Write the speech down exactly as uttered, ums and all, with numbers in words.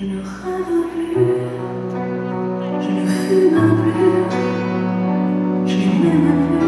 Je ne rêve plus, je ne fume plus, je n'aime plus.